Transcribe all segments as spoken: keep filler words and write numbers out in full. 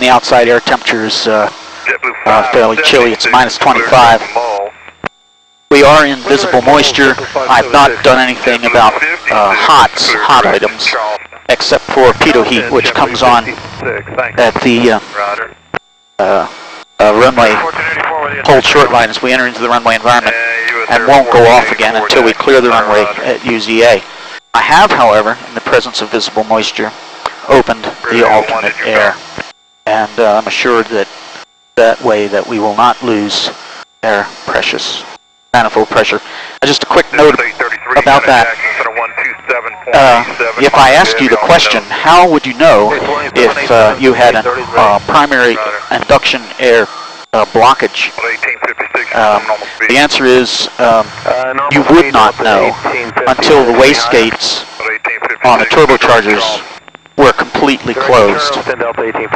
the outside, air temperature is uh, uh, fairly chilly. It's minus twenty-five. We are in visible moisture. I've not done anything about uh, hots, hot items, except for pitot heat, which comes on at the uh, uh, uh, runway hold short line as we enter into the runway environment, and won't go off again until we clear the runway at U Z A. I have, however, in the presence of visible moisture, opened the alternate air, and uh, I'm assured that that way that we will not lose air precious manifold pressure. Uh, just a quick note about that. Uh, if I asked you the question, how would you know if uh, you had a uh, primary induction air Uh, blockage? Um, the answer is um, you would not know until the wastegates on the turbochargers were completely closed.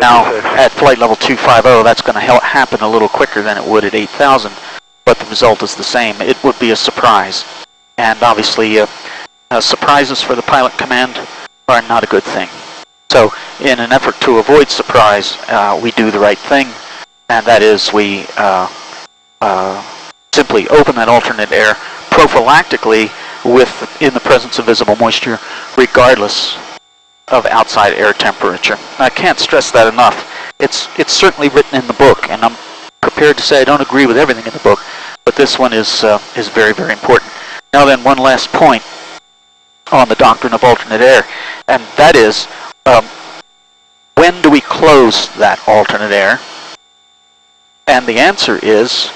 Now at flight level two fifty, that's going to happen a little quicker than it would at eight thousand, but the result is the same. It would be a surprise, and obviously uh, uh, surprises for the pilot command are not a good thing. So in an effort to avoid surprise, uh, we do the right thing. And that is, we uh, uh, simply open that alternate air prophylactically with, in the presence of visible moisture, regardless of outside air temperature. I can't stress that enough. It's, it's certainly written in the book, and I'm prepared to say I don't agree with everything in the book, but this one is, uh, is very, very important. Now then, one last point on the doctrine of alternate air, and that is, um, when do we close that alternate air? And the answer is,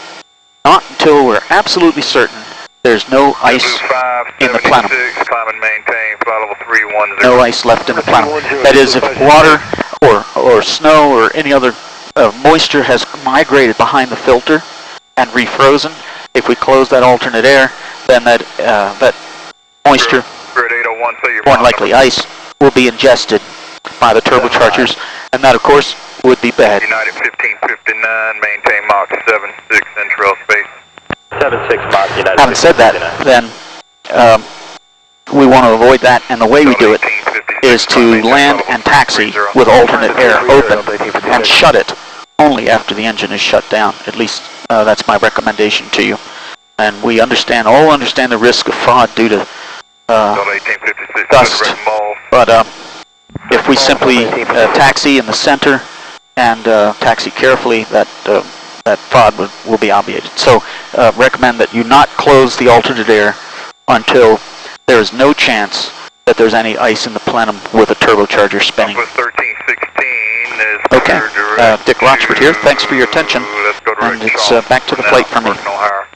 not until we're absolutely certain there's no ice in the plenum. No ice left in the plenum. That is, if water or, or snow or any other uh, moisture has migrated behind the filter and refrozen, if we close that alternate air, then that, uh, that moisture, more than likely ice, will be ingested by the turbochargers, and that, of course, would be bad. United fifteen fifty-nine, maintain Mach seven six in trail space. seven six Mach United. Having said that, then um, we want to avoid that, and the way we do it is to land and taxi with alternate air open and shut it only after the engine is shut down. At least uh, that's my recommendation to you. And we understand, all understand the risk of F O D due to uh, dust, but um, if we simply uh, taxi in the center and uh, taxi carefully, that uh, that F O D will, will be obviated. So uh, recommend that you not close the alternate air until there is no chance that there's any ice in the plenum with a turbocharger spinning. Okay, uh, Dick Rochfort here. Thanks for your attention, and it's uh, back to the flight from here.